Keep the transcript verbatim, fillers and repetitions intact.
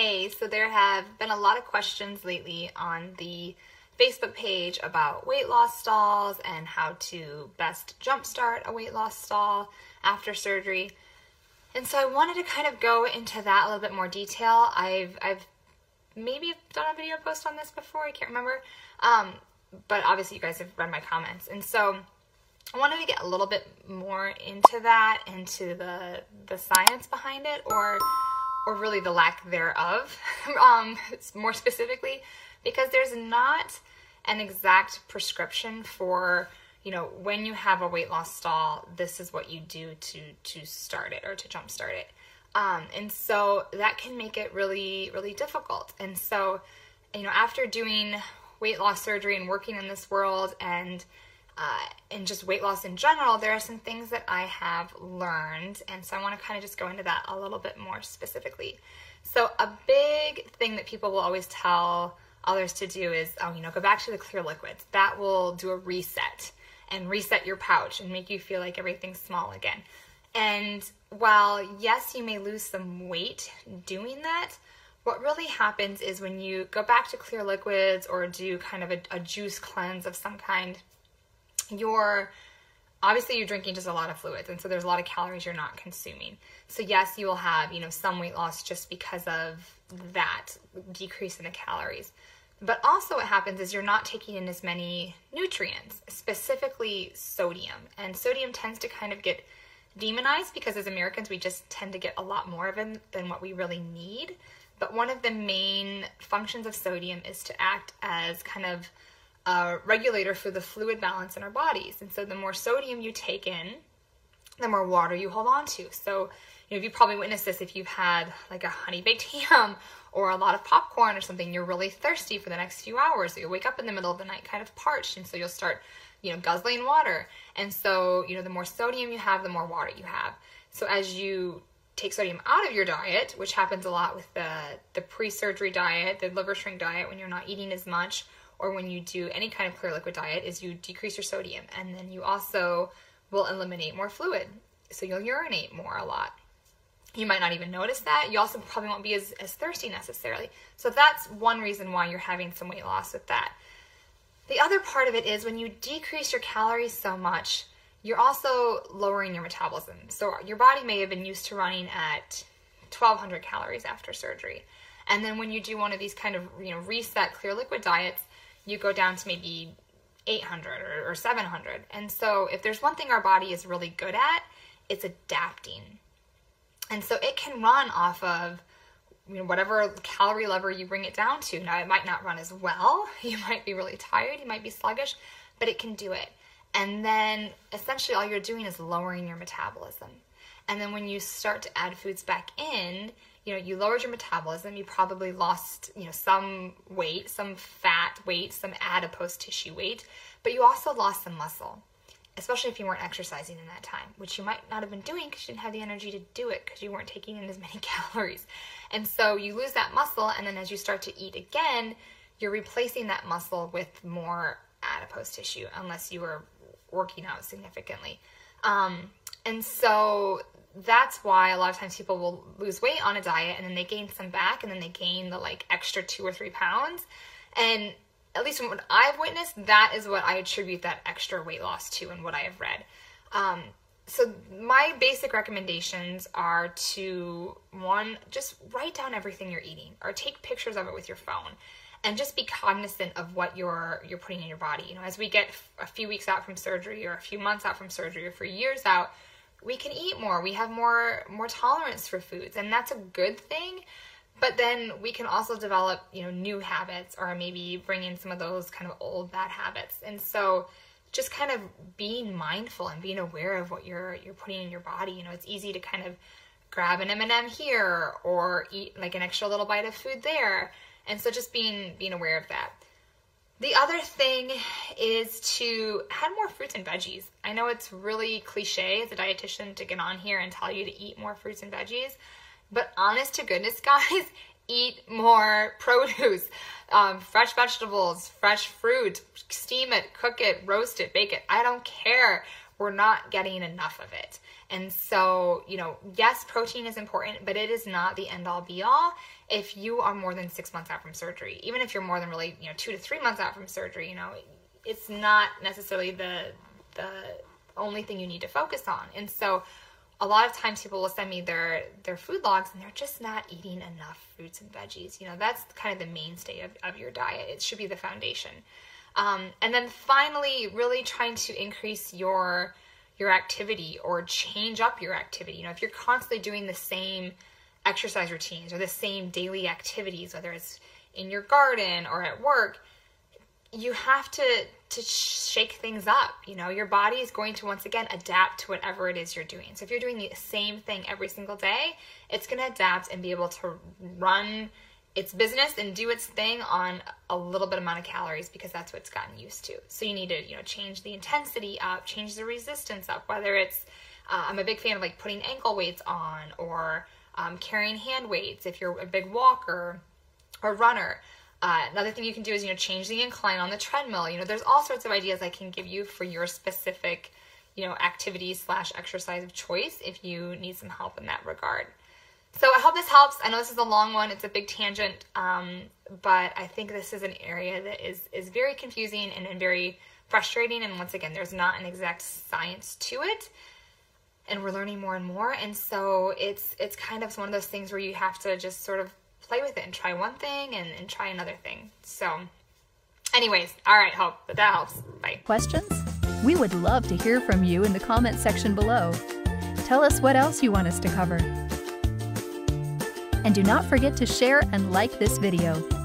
Hey, so there have been a lot of questions lately on the Facebook page about weight loss stalls and how to best jumpstart a weight loss stall after surgery. And so I wanted to kind of go into that a little bit more detail. I've, I've maybe done a video post on this before, I can't remember. Um, but obviously you guys have read my comments. And so I wanted to get a little bit more into that, into the, the science behind it, or or really the lack thereof, um, more specifically, because there's not an exact prescription for, you know, when you have a weight loss stall, this is what you do to to start it or to jumpstart it. Um, and so that can make it really, really difficult. And so, you know, after doing weight loss surgery and working in this world and Uh, and just weight loss in general, there are some things that I have learned, and so I want to kind of just go into that a little bit more specifically. So a big thing that people will always tell others to do is, oh, you know, go back to the clear liquids. That will do a reset and reset your pouch and make you feel like everything's small again. And while, yes, you may lose some weight doing that, what really happens is when you go back to clear liquids or do kind of a, a juice cleanse of some kind, You're obviously you're drinking just a lot of fluids, and so there's a lot of calories you're not consuming. So yes, you will have, you know, some weight loss just because of that decrease in the calories. But also what happens is you're not taking in as many nutrients, specifically sodium. And sodium tends to kind of get demonized because as Americans we just tend to get a lot more of it than what we really need. But one of the main functions of sodium is to act as kind of a regulator for the fluid balance in our bodies. And so the more sodium you take in, the more water you hold on to. So, you know, you've probably witnessed this if you've had like a honey baked ham or a lot of popcorn or something. You're really thirsty for the next few hours. So you wake up in the middle of the night kind of parched, and so you'll start, you know, guzzling water. And so, you know, the more sodium you have, the more water you have. So as you take sodium out of your diet, which happens a lot with the, the pre-surgery diet, the liver shrink diet, when you're not eating as much, or when you do any kind of clear liquid diet, is you decrease your sodium, and then you also will eliminate more fluid. So you'll urinate more a lot. You might not even notice that. You also probably won't be as, as thirsty necessarily. So that's one reason why you're having some weight loss with that. The other part of it is when you decrease your calories so much, you're also lowering your metabolism. So your body may have been used to running at twelve hundred calories after surgery. And then when you do one of these kind of, you know, reset clear liquid diets, you go down to maybe eight hundred or, or seven hundred. And so if there's one thing our body is really good at, it's adapting. And so it can run off of, you know, whatever calorie level you bring it down to. Now, it might not run as well. You might be really tired. You might be sluggish, but it can do it. And then essentially all you're doing is lowering your metabolism. And then when you start to add foods back in, you know, you lowered your metabolism, you probably lost, you know, some weight, some fat weight, some adipose tissue weight, but you also lost some muscle, especially if you weren't exercising in that time, which you might not have been doing because you didn't have the energy to do it because you weren't taking in as many calories. And so you lose that muscle, and then as you start to eat again, you're replacing that muscle with more adipose tissue unless you were working out significantly. Um, and so that's why a lot of times people will lose weight on a diet and then they gain some back, and then they gain the like extra two or three pounds. And at least from what I've witnessed, that is what I attribute that extra weight loss to and what I have read. Um, so my basic recommendations are to, one, just write down everything you're eating or take pictures of it with your phone and just be cognizant of what you're, you're putting in your body. You know, as we get a few weeks out from surgery or a few months out from surgery or for years out, we can eat more. We have more more tolerance for foods, and that's a good thing. But then we can also develop, you know, new habits, or maybe bring in some of those kind of old bad habits. And so just kind of being mindful and being aware of what you're you're putting in your body. You know, it's easy to kind of grab an M and M here or eat like an extra little bite of food there. And so just being being aware of that. The other thing is to add more fruits and veggies. I know it's really cliche as a dietitian to get on here and tell you to eat more fruits and veggies, but honest to goodness, guys, eat more produce, um, fresh vegetables, fresh fruit, steam it, cook it, roast it, bake it. I don't care. we're not getting enough of it. And so, you know, yes, protein is important, but it is not the end all be all if you are more than six months out from surgery. Even if you're more than really, you know, two to three months out from surgery, you know, it's not necessarily the, the only thing you need to focus on. And so a lot of times people will send me their, their food logs and they're just not eating enough fruits and veggies. You know, that's kind of the mainstay of, of your diet. It should be the foundation. Um, and then finally, really trying to increase your, your activity or change up your activity. You know, if you're constantly doing the same exercise routines or the same daily activities, whether it's in your garden or at work, you have to, to shake things up. You know, your body is going to once again adapt to whatever it is you're doing. So if you're doing the same thing every single day, it's going to adapt and be able to run its business and do its thing on a little bit amount of calories because that's what it's gotten used to. So you need to, you know, change the intensity up, change the resistance up, whether it's, uh, I'm a big fan of like putting ankle weights on or um, carrying hand weights if you're a big walker or runner. Uh, another thing you can do is, you know, change the incline on the treadmill. You know, there's all sorts of ideas I can give you for your specific, you know, activity slash exercise of choice if you need some help in that regard. So I hope this helps. I know this is a long one. It's a big tangent, um, but I think this is an area that is, is very confusing and, and very frustrating. And once again, there's not an exact science to it. And we're learning more and more. And so it's, it's kind of one of those things where you have to just sort of play with it and try one thing and, and try another thing. So anyways, all right, hope that helps. Bye. Questions? We would love to hear from you in the comment section below. Tell us what else you want us to cover. And do not forget to share and like this video.